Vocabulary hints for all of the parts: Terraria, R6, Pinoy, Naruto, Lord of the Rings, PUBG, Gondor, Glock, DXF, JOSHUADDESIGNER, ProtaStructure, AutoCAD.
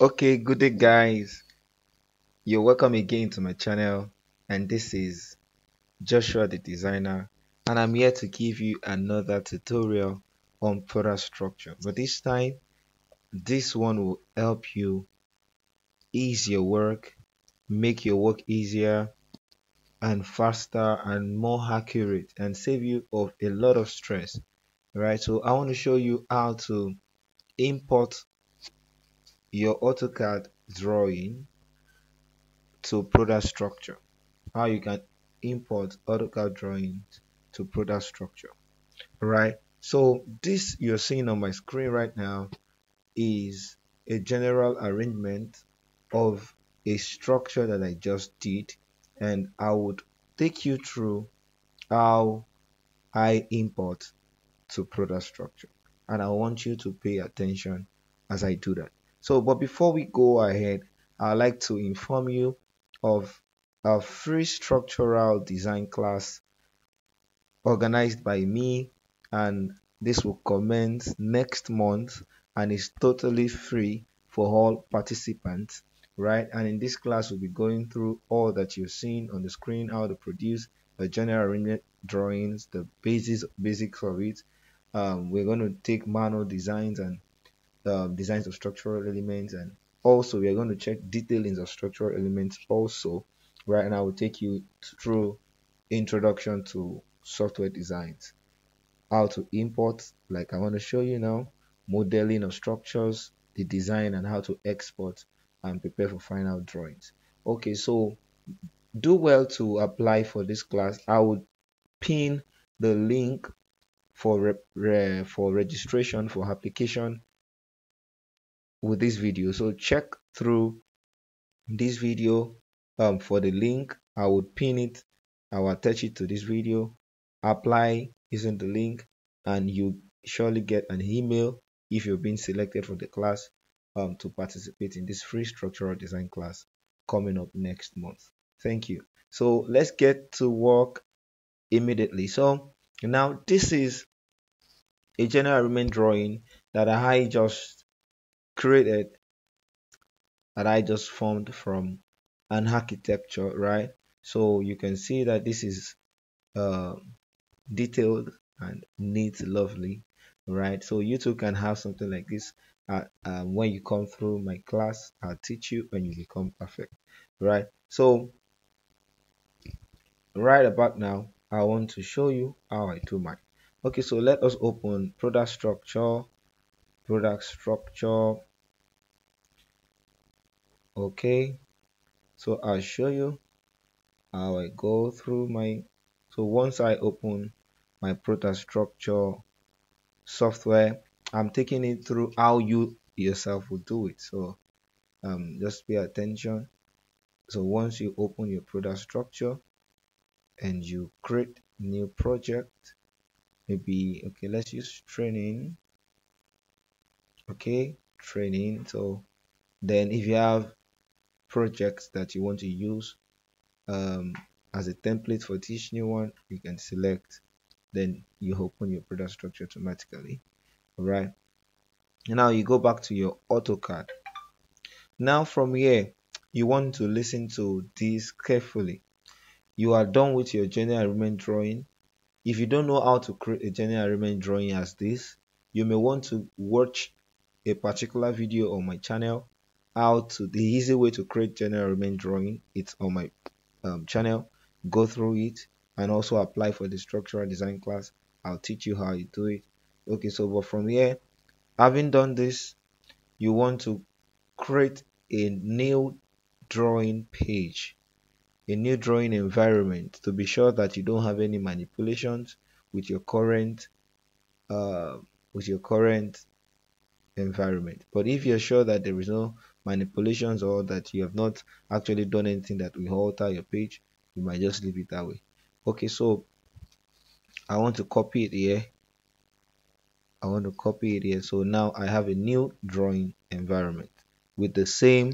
Okay, good day guys, you're welcome again to my channel, and this is Joshua the Designer, and I'm here to give you another tutorial on ProtaStructure. But this time, this one will help you ease your work, make your work easier and faster and more accurate, and save you of a lot of stress. Right, so I want to show you how to import your AutoCAD drawing to ProtaStructure. How you can import AutoCAD drawings to ProtaStructure. Right, so this you're seeing on my screen right now is a general arrangement of a structure that I just did, and I would take you through how I import to ProtaStructure, and I want you to pay attention as I do that. So, but before we go ahead, I'd like to inform you of our free structural design class organized by me, and this will commence next month and is totally free for all participants, right? And in this class, we'll be going through all that you're seeing on the screen, how to produce a general arrangement drawings, the basics of it. We're going to take manual designs and designs of structural elements, and also we are going to check detailings of structural elements also, right? And I will take you through introduction to software designs, how to import, like I want to show you now, modeling of structures, the design, and how to export and prepare for final drawings. Okay, so do well to apply for this class. I would pin the link for registration for application with this video, so check through this video for the link. I would pin it, I will attach it to this video. Apply using the link, and you surely get an email if you've been selected for the class to participate in this free structural design class coming up next month. Thank you. So let's get to work immediately. So now this is a general arrangement drawing that I just created, that I just formed from an architecture, right? So you can see that this is detailed and neat, lovely, right? So you too can have something like this when you come through my class. I'll teach you and you become perfect, right? So right about now, I want to show you how I do mine. Okay, so let us open ProtaStructure. ProtaStructure. Okay, so I'll show you how I go through my. So once I open my ProtaStructure software, I'm taking it through how you yourself will do it. So just pay attention. So once you open your ProtaStructure and you create new project, maybe, okay, let's use training. Okay, training. So then if you have projects that you want to use as a template for this new one, you can select, then you open your ProtaStructure automatically. All right, now you go back to your AutoCAD. Now from here, you want to listen to this carefully. You are done with your general arrangement drawing. If you don't know how to create a general arrangement drawing as this, you may want to watch a particular video on my channel, how to the easy way to create general arrangement drawing. It's on my channel. Go through it and also apply for the structural design class. I'll teach you how you do it. Okay, so but from here, having done this, you want to create a new drawing page, a new drawing environment, to be sure that you don't have any manipulations with your current environment. But if you're sure that there is no manipulations, or that you have not actually done anything that will alter your page, you might just leave it that way. Okay, so I want to copy it here. I want to copy it here. So now I have a new drawing environment with the same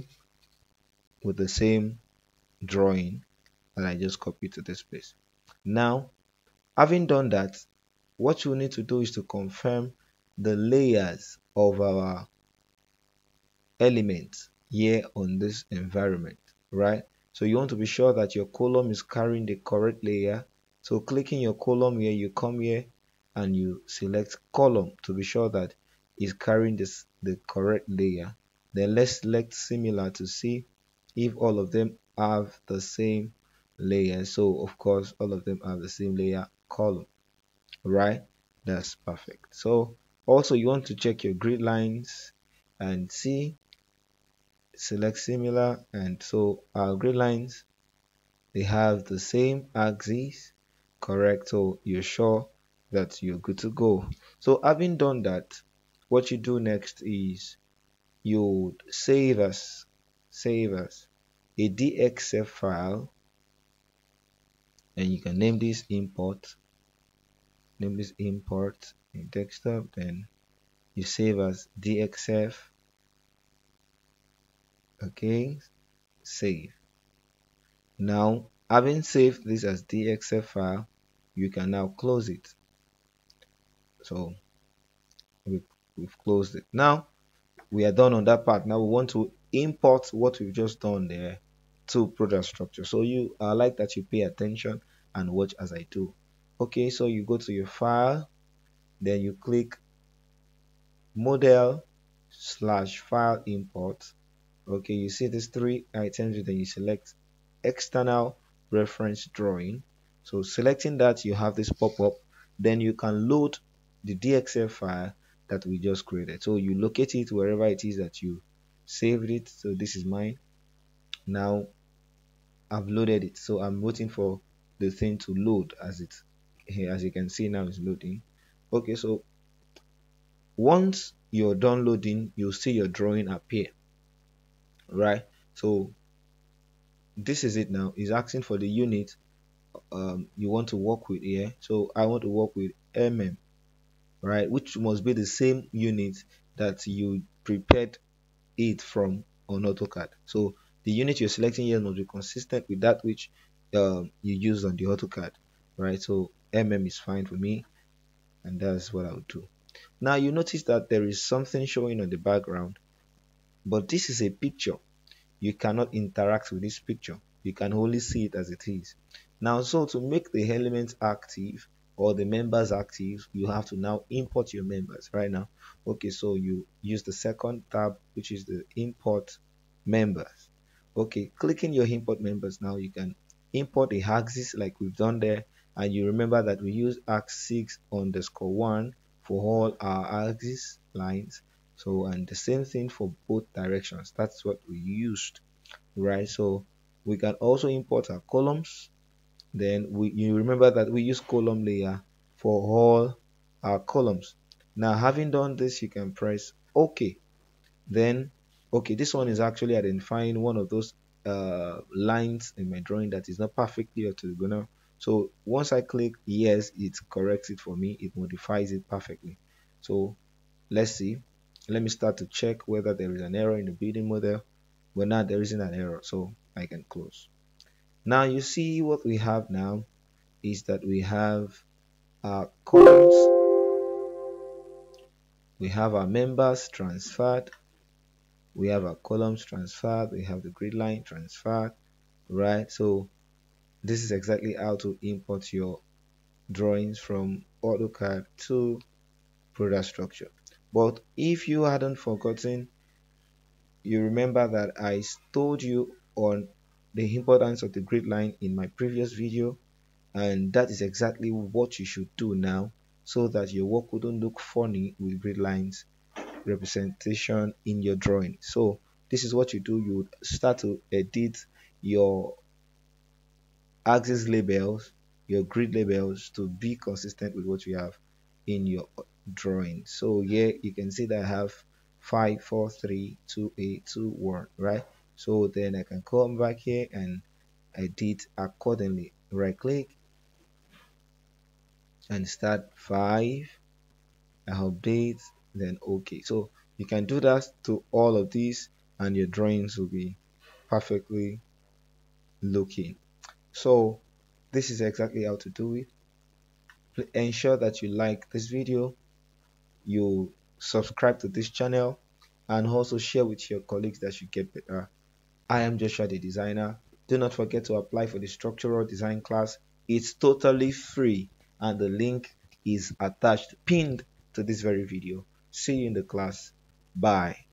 drawing that I just copied to this place. Now, having done that, what you need to do is to confirm the layers of our elements. here on this environment, right? So you want to be sure that your column is carrying the correct layer. So clicking your column here, you come here and you select column to be sure that it's carrying this the correct layer. Then let's select similar to see if all of them have the same layer. So of course all of them have the same layer column, right? That's perfect. So also you want to check your grid lines and see, select similar, and so our grid lines, they have the same axis, correct? So you're sure that you're good to go. So having done that, what you do next is you save us a DXF file, and you can name this import, in desktop. Then you save as DXF. Okay, save. Now having saved this as DXF file, you can now close it. So we've closed it. Now we are done on that part. Now we want to import what we've just done there to ProtaStructure. So you I like that you pay attention and watch as I do. Okay, so you go to your file, then you click model/file import. Okay, you see these three items, then you select external reference drawing. So selecting that, you have this pop-up. Then you can load the DXF file that we just created. So you locate it wherever it is that you saved it. So this is mine. Now I've loaded it, so I'm waiting for the thing to load. As you can see, now it's loading. Okay, so once you're done loading, you'll see your drawing appear, right? So this is it. Now is asking for the unit you want to work with here. So I want to work with mm, right, which must be the same unit that you prepared it from on AutoCAD. So the unit you're selecting here must be consistent with that which you use on the AutoCAD, right? So mm is fine for me, and that's what I would do. Now you notice that there is something showing on the background, but this is a picture. You cannot interact with this picture. You can only see it as it is. Now, so to make the elements active or the members active, you have to now import your members right now. Okay, so you use the second tab, which is the import members. Okay, clicking your import members, now you can import the axis like we've done there. And you remember that we use axis_1 for all our axis lines. So, and the same thing for both directions. That's what we used, right? So we can also import our columns. Then you remember that we use column layer for all our columns. Now, having done this, you can press OK. Then, okay, this one is actually identifying one of those lines in my drawing that is not perfectly orthogonal. So once I click yes, it corrects it for me. It modifies it perfectly. So let's see. Let me start to check whether there is an error in the building model. Well, now there isn't an error, so I can close. Now you see what we have now is that we have our columns, we have our members transferred, we have our columns transferred, we have the grid line transferred, right? So this is exactly how to import your drawings from AutoCAD to ProtaStructure. But if you hadn't forgotten, you remember that I told you on the importance of the grid line in my previous video, and that is exactly what you should do now so that your work wouldn't look funny with grid lines representation in your drawing. So this is what you do. You would start to edit your axis labels, your grid labels, to be consistent with what you have in your drawing. So here you can see that I have 5, 4, 3, 2, 8, 2, 1, right? So then I can come back here and edit accordingly. Right click and start 5. I update, then okay. So you can do that to all of these and your drawings will be perfectly looking. So this is exactly how to do it. Ensure that you like this video, you subscribe to this channel, and also share with your colleagues that you get better. I am Joshua the Designer. Do not forget to apply for the structural design class. It's totally free and the link is attached, pinned to this very video. See you in the class. Bye.